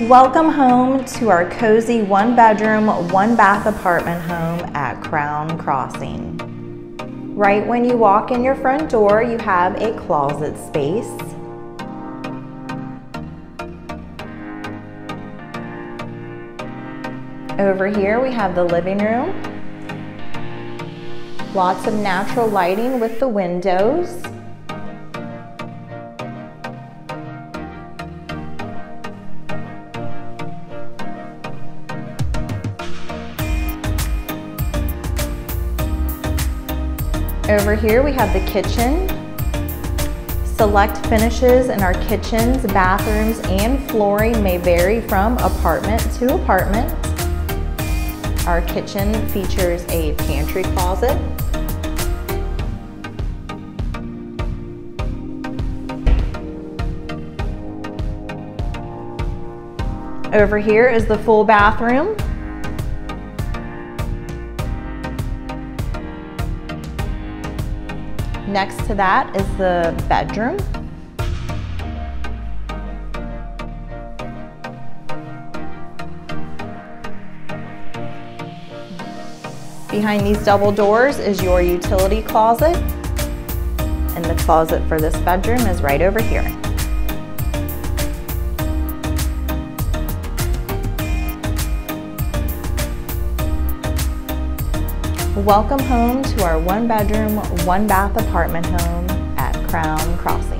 Welcome home to our cozy one-bedroom, one-bath apartment home at Crown Crossing. Right when you walk in your front door, you have a closet space. Over here we have the living room. Lots of natural lighting with the windows. Over here we have the kitchen. Select finishes in our kitchens, bathrooms, and flooring may vary from apartment to apartment. Our kitchen features a pantry closet. Over here is the full bathroom. Next to that is the bedroom. Behind these double doors is your utility closet, and the closet for this bedroom is right over here. Welcome home to our one-bedroom, one-bath apartment home at Crown Crossing.